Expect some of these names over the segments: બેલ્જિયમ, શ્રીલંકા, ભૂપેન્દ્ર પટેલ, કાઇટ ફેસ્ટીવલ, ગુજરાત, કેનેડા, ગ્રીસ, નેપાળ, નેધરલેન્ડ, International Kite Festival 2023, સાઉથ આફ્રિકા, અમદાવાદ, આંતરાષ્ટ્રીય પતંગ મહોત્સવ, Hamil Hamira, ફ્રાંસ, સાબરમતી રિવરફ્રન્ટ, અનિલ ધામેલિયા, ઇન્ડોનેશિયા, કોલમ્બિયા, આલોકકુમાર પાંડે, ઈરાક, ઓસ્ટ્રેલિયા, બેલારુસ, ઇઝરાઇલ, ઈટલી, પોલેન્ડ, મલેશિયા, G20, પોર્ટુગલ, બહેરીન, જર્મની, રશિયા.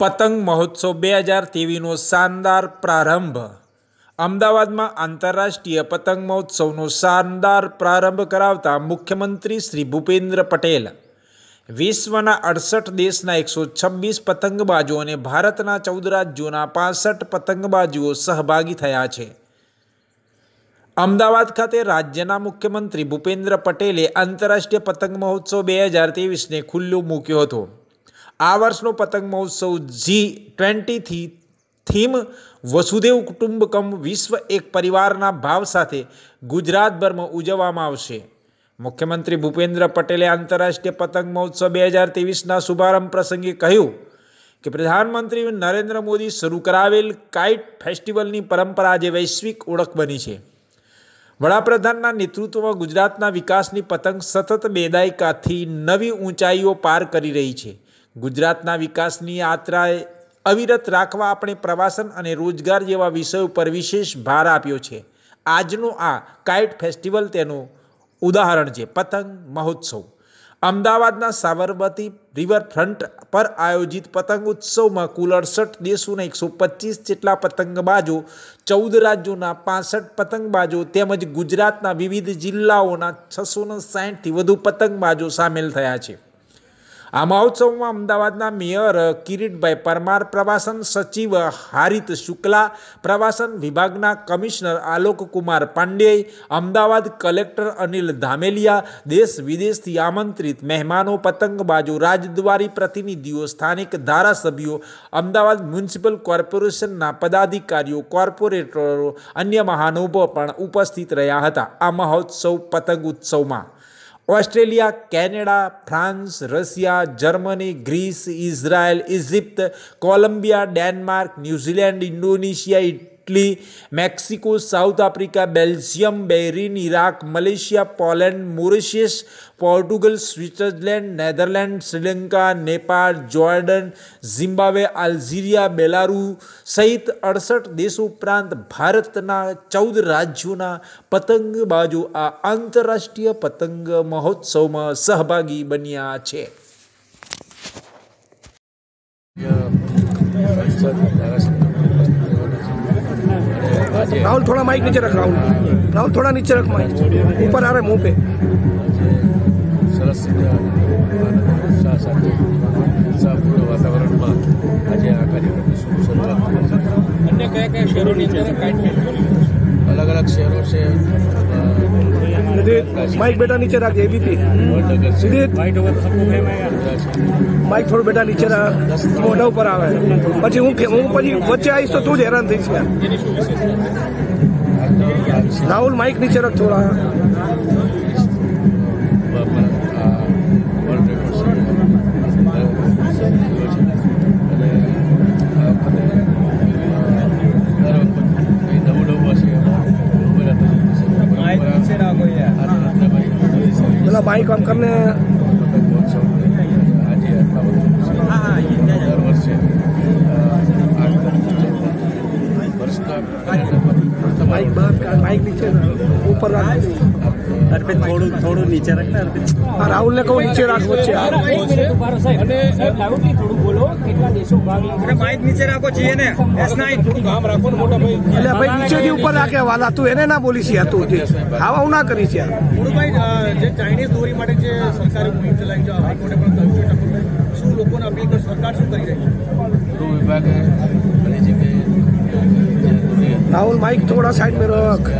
પતંગ મહોત્સવ 2023નો શાનદાર પ્રારંભ. અમદાવાદમાં આંતરરાષ્ટ્રીય પતંગ મહોત્સવનો શાનદાર પ્રારંભ કરાવતા મુખ્યમંત્રી શ્રી ભૂપેન્દ્ર પટેલ વિશ્વના 68 દેશના 126 પતંગબાજો અને ભારતના 14 રાજ્યોના 65 પતંગબાજીઓ સહભાગી થયા છે. અમદાવાદ ખાતે રાજ્યના મુખ્યમંત્રી ભૂપેન્દ્ર પટેલે આંતરરાષ્ટ્રીય પતંગ મહોત્સવ 2023ને ખુલ્લું મૂક્યો હતો. આ વર્ષનો પતંગ મહોત્સવ G20 થીમ વસુદેવ કુટુંબકમ વિશ્વ એક પરિવારના ભાવ સાથે ગુજરાતભરમાં ઉજવવામાં આવશે. મુખ્યમંત્રી ભૂપેન્દ્ર પટેલે આંતરરાષ્ટ્રીય પતંગ મહોત્સવ 2023ના શુભારંભ પ્રસંગે કહ્યું કે પ્રધાનમંત્રી નરેન્દ્ર મોદી શરૂ કરાવેલ કાઇટ ફેસ્ટિવલની પરંપરા આજે વૈશ્વિક ઓળખ બની છે. વડાપ્રધાનના નેતૃત્વમાં ગુજરાતના વિકાસની પતંગ સતત બે દાયકાથી નવી ઊંચાઈઓ પાર કરી રહી છે. ગુજરાતના વિકાસની યાત્રાએ અવિરત રાખવા આપણે પ્રવાસન અને રોજગાર જેવા વિષયો પર વિશેષ ભાર આપ્યો છે. આજનો આ કાઇટ ફેસ્ટિવલ તેનું ઉદાહરણ છે. પતંગ મહોત્સવ અમદાવાદના સાબરમતી રિવરફ્રન્ટ પર આયોજિત પતંગ ઉત્સવમાં કુલ 68 દેશોના 125 જેટલા પતંગબાજો, 14 રાજ્યોના 65 પતંગબાજો તેમજ ગુજરાતના વિવિધ જિલ્લાઓના 660થી વધુ પતંગબાજો સામેલ થયા છે. આ મહોત્સવમાં અમદાવાદના મેયર કિરીટભાઈ પરમાર, પ્રવાસન સચિવ હારિત શુક્લા, પ્રવાસન વિભાગના કમિશનર આલોકકુમાર પાંડે, અમદાવાદ કલેક્ટર અનિલ ધામેલિયા, દેશ વિદેશથી આમંત્રિત મહેમાનો, પતંગબાજો, રાજદ્વારી પ્રતિનિધિઓ, સ્થાનિક ધારાસભ્યો, અમદાવાદ મ્યુનિસિપલ કોર્પોરેશનના પદાધિકારીઓ, કોર્પોરેટરો, અન્ય મહાનુભાવો પણ ઉપસ્થિત રહ્યા હતા. આ મહોત્સવ પતંગ ઉત્સવમાં ઓસ્ટ્રેલિયા, કેનેડા, France, રશિયા, જર્મની, ગ્રીસ, Israel, Egypt, Colombia, Denmark, New Zealand, ઇન્ડોનેશિયા, Italy, Mexico, સાઉથ આફ્રિકા, બેલ્જિયમ, બહેરીન, Iraq, મલેશિયા, પોલેન્ડ, Mauritius, પોર્ટુગલ, Switzerland, નેધરલેન્ડ, શ્રીલંકા, નેપાળ, Jordan, Zimbabwe, Algeria, Belarus સહિત 68 દેશો ઉપરાંત ભારતના 14 રાજ્યોના પતંગબાજો આ આંતરરાષ્ટ્રીય પતંગ મહોત્સવમાં સહભાગી બન્યા છે. राहुल थोड़ा माइक नीचे रख, राहुल थोड़ा नीचे रख, माइक ऊपर आ रहा है मुंह पे. सरस संपूर्ण वातावरण में आज आ कार्यक्रम शुरू शुरुआत अलग अलग शहरों से. माइक बेटा नीचे रख, एबीपी माइक थोड़ा बेटा नीचे रख, मोटा ऊपर आ रहा है. पची हूँ पची बच्चे आईस तो तू हैरान थी इसमें. राहुल माइक नीचे रख थोड़ा. मतलब बाइक काम करने बाइक नीचे ऊपर अर्पित थोड़ा नीचे रखना अर्पित. राहुल ने कहो नीचे रखो बाइक नीचे रखो चाहिए ना. भाई नीचे जी ऊपर आके वाला तू है ना बोली सी तू हवा ना करी सी चाइनीज दोरी सरकारी मुहिम चलाई जो हाईकोर्टे शू लोग अपील कर सरकार शू कर. राहुल माइक थोड़ा साइड में रख.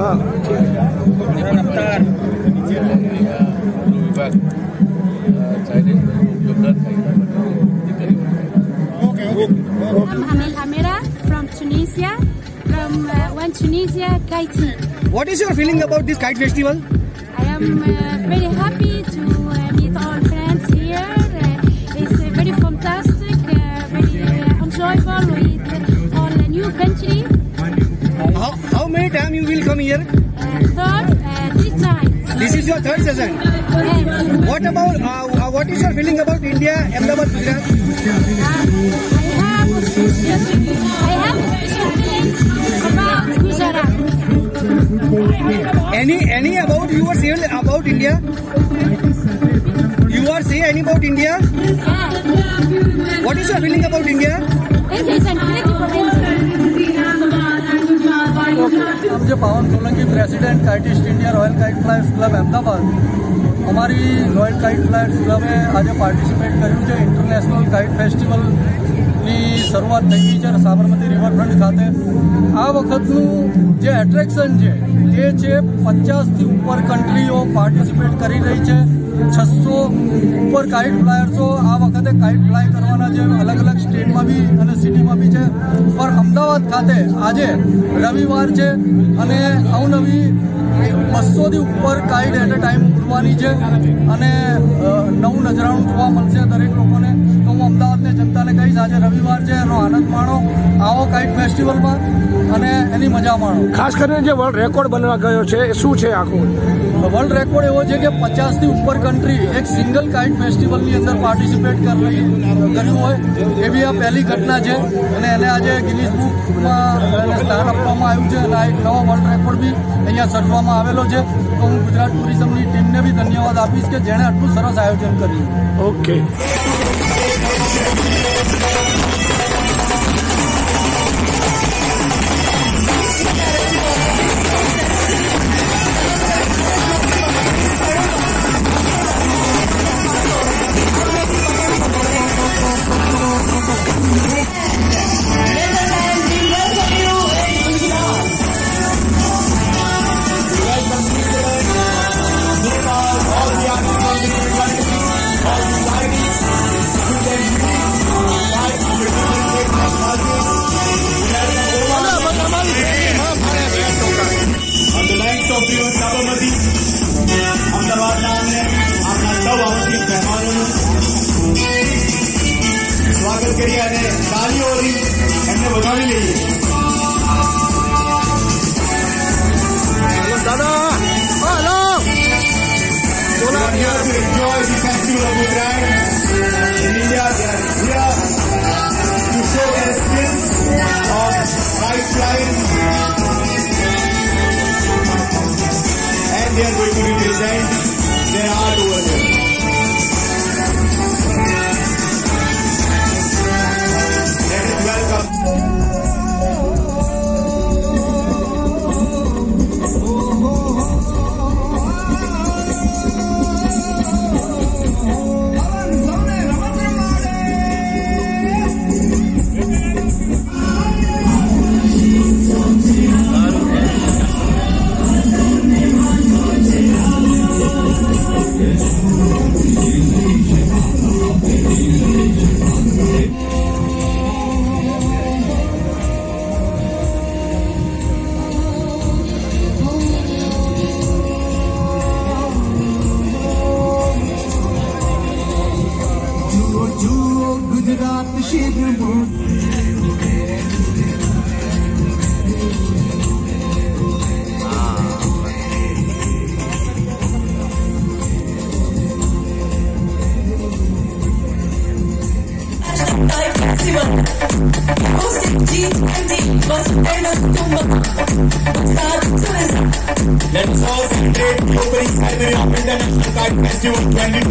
हाँ Hamil Hamira from Tunisia, from one Tunisia Kite team. What is your feeling about this kite festival? I am very happy to meet all friends here. It's very fantastic, very enjoyable with all new country. How many times you will come here? Three times. This is your third season. Yes. What about what is your feeling about India, Ahmedabad, Gujarat? I have a special feeling about Gujarat. Any about you are still about India? You are ever say any about India? Yeah. What is your feeling about India? It is an okay. अब जो Pawan Solanki president kiteist India royal kite flyers club Ahmedabad हमारी royal kite flyers club आज participate करूँ जो international kite festival ની શરૂઆત થઈ છે સાબરમતી રિવરફ્રન્ટ ખાતે આ વખતનું જે એટ્રેક્શન છે એ છે 50થી ઉપર કન્ટ્રીઓ પાર્ટિસિપેટ કરી રહી છે 600 ઉપર કાઇટ ફ્લાયર્સો આ વખતે કાઇટ ફ્લાય કરવાના છે અલગ અલગ સ્ટેટમાં બી અને સિટીમાં બી છે પણ અમદાવાદ ખાતે આજે રવિવાર છે અને અવનવી 200થી ઉપર કાઇટ એટ અ ટાઈમ ઉડવાની છે અને નવું નજરાણું જોવા મળશે દરેક લોકોને તો હું અમદાવાદની જનતાને કહીશ આજે રવિવાર છે એનો આનંદ માણો આવો કાઇટ ફેસ્ટિવલમાં અને એની મજા માણો ખાસ કરીને જે વર્લ્ડ રેકોર્ડ બનવા ગયો છે એ શું છે આખું વર્લ્ડ રેકોર્ડ એવો છે કે 50થી ઉપર કન્ટ્રી એક સિંગલ કાઇટ ફેસ્ટિવલની અંદર પાર્ટિસિપેટ કર્યું હોય એ બી આ પહેલી ઘટના છે અને એને આજે ગિનિસ બુકમાં એને સ્થાન આપવામાં આવ્યું છે અને આ એક નવો વર્લ્ડ રેકોર્ડ બી અહીંયા સર્જવામાં આવેલો છે તો હું ગુજરાત ટુરિઝમની ટીમને બી ધન્યવાદ આપીશ કે જેણે આટલું સરસ આયોજન કર્યું okay Let's all celebrate the opening ceremony of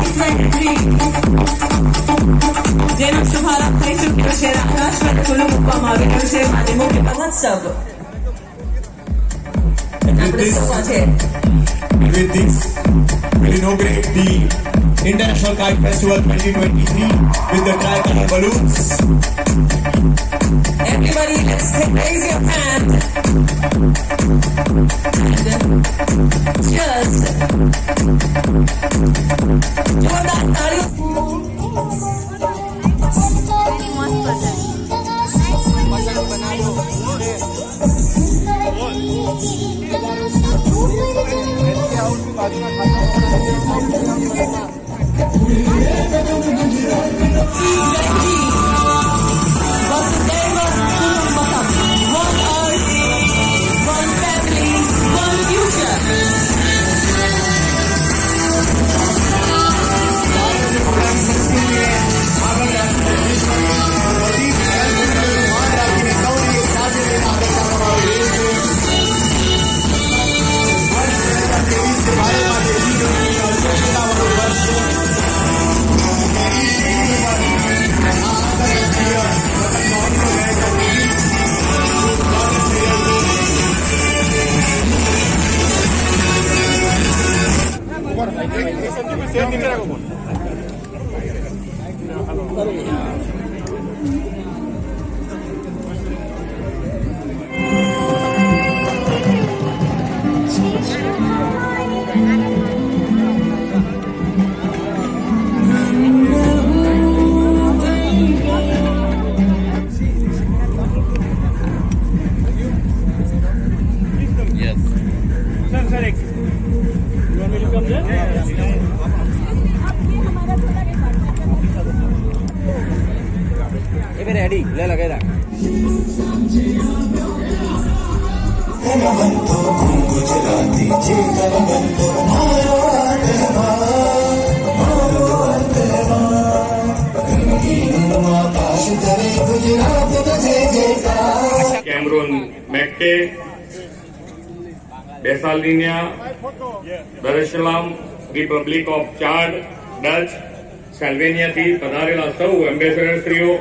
International Kite Festival 2023. And with this, we say, International Kite Festival 2023. With this, we inaugurate the International Kite Festival 2023 with the tricolor balloons. Everybody, let's raise your hand. Cheers. One family, one future. The Republic of Chad, Dutch, Slovenia, the Padarela Sau, Ambassador Trio.